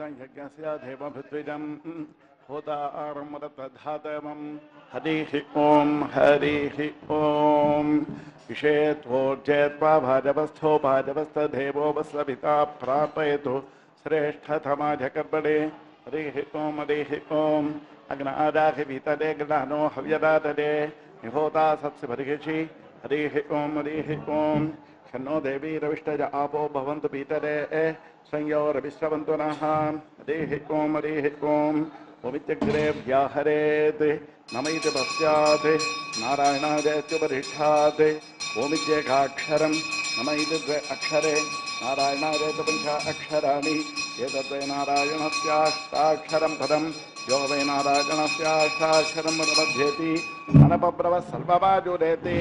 Harihi Om, Harihi Om. Vishet Vorjetva Bhajavastho Bhajavastha Devo Vaslavita Prapayetu Sreshta Thamajakabbade Harihi Om, Harihi Om. Agnaadahi Vitade Gnano Havyadadade Nihota Satsibharikichi Harihi Om, Harihi Om. Shanno Devi Ravishtaja Apo Bhavantu Pitade Sangyo Ravishavantu Naha Harihi Om, Harihi Om. Omityagre Vyaharete Namaite Pasyate Narayana Jayasya Parishate Omityaka Aksharam Namaite Dve Akshare Narayana Jayasya Pancha Aksharani Yedadve Narayana Syashta Aksharam Padam Yove Narayana Syashta Aksharam Padabheti Anapabrava Salvava Jureti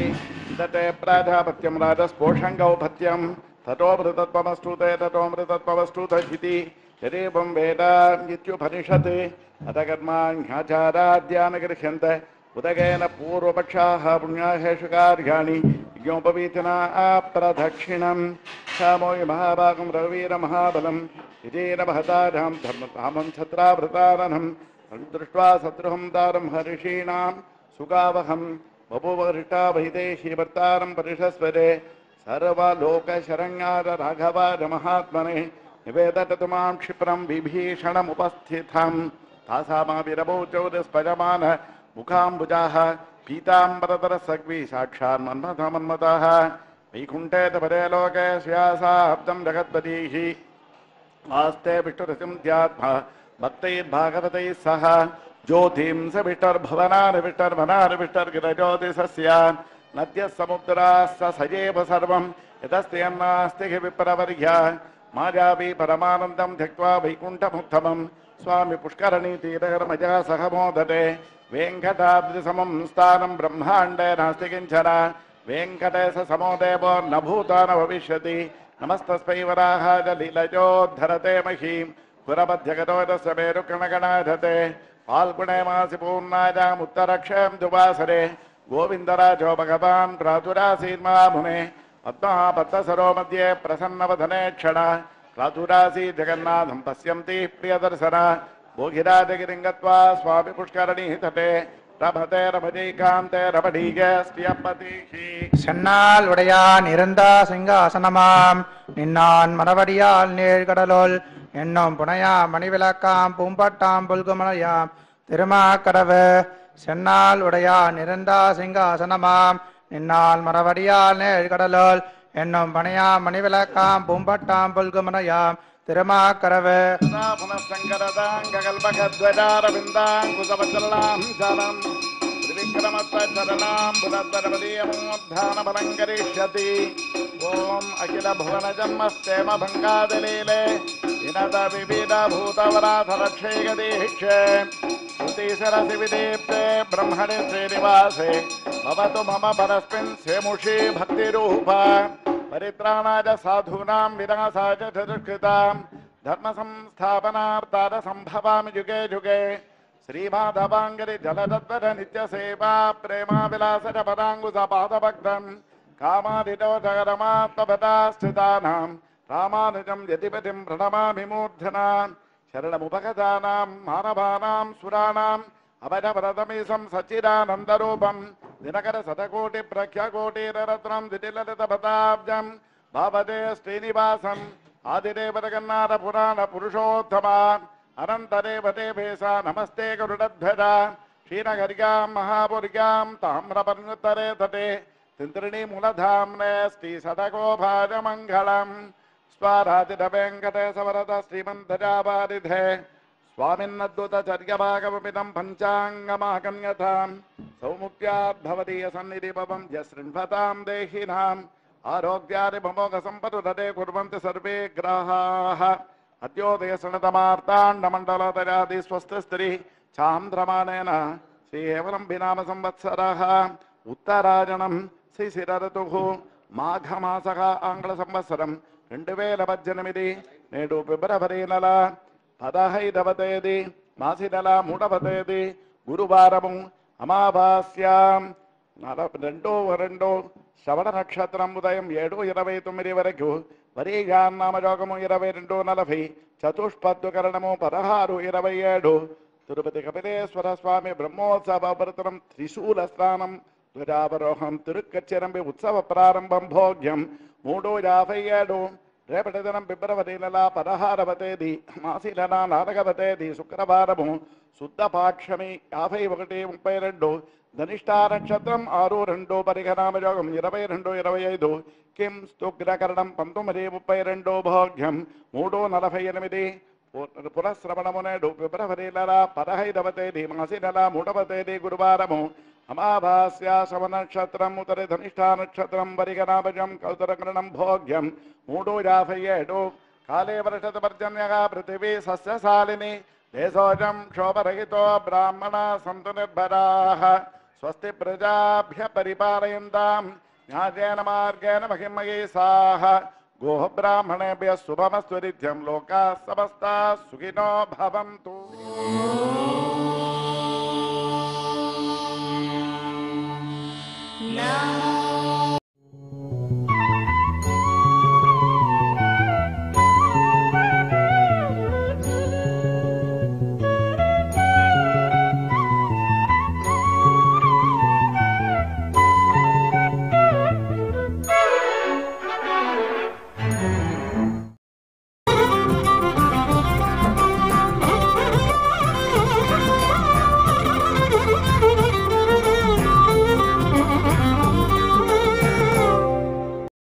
Tate Pradhapatyam Radas Poshangau Patyam Tatobrita Pavastute Tatobrita Pavastute Hiti Shrevam Veda Nityu Panishate Atagatman Hachara Dhyanagrishanta Udagena Puropachaha Punyaheshukarjani Yompavitana Apradhakshinam Samoy Mahabhagam Ravira Mahabalam Hidina Bhatadham Dharmatamam Chatra Vrataranam Drishtva Satraham Dharam Harishinam Sugavaham Vapuvarita Bhideshi Vartaram Parishasvade Sarva Loka Sharangara Raghava Mahatmane Nivetatamam Kshipram Vibhishanam Upasthitham Asama Virabojo Despajamana Mukam Bujaha Pitam Bradara Sagvi Sakshan Manmataman Mataha Vikunte the Padeloke Shyasa Abdam Dagatpadihi Aste Vitarasim Dhyatma Bhakti Bhagavati Saha Jyotim Savitar Bhavana Vitar Vana Vitar Girajoti Sasya Natya Samudra Sasajeva Sarvam Yadastyamna Stighi Viparavarya Majavi Paramanandam Tektva Vikunta Muttamam Swami Pushkarani Tira Maja Sahamodade, Venkata Samam Stanam Brahmande Nastikinchara, Venkatesa Samodeva Nabhutana Vavishati, Namastas Pavaraha Lilajo Dharate Mahim, Purabat Jagadoda Saberu Kanaganate, Palpunema Sipunada Mutaraksham Dubasare, Govindarajo Bhagavan, Pratura Sidma Mune, Atma Patasaromadye Prasannavadane Chana. Radhurasi Jagannatham Pasyamti Priyadarsana Bhogirade Giringatva Swami Pushkarani Hitate Rabhate Rabhati Kamte Rabhatiga Stiyapatihi Sennal Udaya Niranda Singha Asanamam Ninnan Manavadiyal Nirgadalol Ennam Punayam Manivilakam Pumpattam Pulgumanayam Thirumakadave Sennal Udaya Niranda Singha Asanamam Ninnan Manavadiyal Nirgadalol Ennam Panayam Manivilakam Pumpattam Pulgumanayam Thirumakarave Punasankaradam Gagalbakadvadarabindam Kusavachalam Jalam Trivikramatvachalam Puradvarabadiyam Udhana Palankarishyati Om Akila Bhuvana Jammastema Bhankadalile Inata Vivida Bhutavaratharakshegadihikshe Sarasivite Brahmani Srinivase, Bhavatu Mama Paraspin Semushi Bhakti Rupa, Paritranaya Sadhunam Vidasaja Chaturkritam, Dharma Samsthapanam Tada Sambhavam Yuge Yuge, Sri Madhavangari Jaladatvara Nitya Seva, Prema Vilasata Padanguza Bhada Bhaktam, Kama Dito Jagarama Tapada Stitanam, Ramanujam Yadipatim Pranama Vimurdhanam, Sharanam Upakatanam, Manavanam, Suranam, Abhadabhradamisam, Sachidanam, Darupam, Dinakara Satakoti, Prakyakoti, Raratram, Didiladata Padabjam, Bhavade, Srinivasam, Adidevatakannata Purana Purushottama, Anantadevate Vesa, Namaste Gurudadhveda, Shinagarigam, Mahabhurigam, Tamraparnuttare Tate, Tintrini Muladhamne, Sti Satako Bhajamangalam, Swarati Venkatesa Varada Srimantadabadidhe Swaminadduta Chargabhagavapidam Panchangamakanyataam Saumukyat Bhavadiya Sannidipapam Yasrinvatam Dehinam Arogyari Bhamogasampatu Dade Kurvanti Sarve Grahaha Adyodhya Sanatamartan Namandala Dayadi Swastastri Chamdramanena Sri Evaram Bhinama Samvatsaraha Uttarajanam Sri Siraratuhu Maghamasaka Angla Samvatsaram Rendevela Bajanamidi, Nedu Pibravarila, Padahai Davatedi, Masidala Mudavatedi, Guru Varabum, Amavasyam, Narapendo, Varendo, Shavana Kshatram Budayam, Yedu Yaravetu Mirivaku, Pariga Namadakamu Yeravarindu Nalafi, Chatushpadu Karanamu Padaharu Yeravayadu, Tirupati Kapileswara Swami Brahmotsava Bharataram Trisula Sthanam, Dvajavaroham Tirukkacherambi Utsava Prarambam Bhogyam, Mudu Yavayadu, Repatadanam Bibravatila Padaharavate, Masilana Naragavate, Sukravaramu, Sutta Pakshami, Yavayavati Umparendu, Dhanishthara Chatram Aru Rando Parikanamajagam Yeravarindu Yeravayadu, Kim Stokirakaranam Pantumari Upairendo Bhogyam, Mudu Nalafayanamidi, Purasravanamunadu, Bibravatila, Padahaidavate, Masilana Mudavate, Guruvaramu, Amabhasya Savana Chatram Uttare Dhanishthana Chatram Variganabajam Kaltarakranam Bhogyam Mudu Yavayedu Kale Varashataparjanyaga Prithivi Sasya Salini Desojam Shobarahito Brahmana Santunibharaha Swasti Prajabhya Pariparayandam Jnajena Margena Mahimmayi Saha Goha Brahmanebhya Subhamasturityam Loka Samasta Sukhino Bhavantu. No.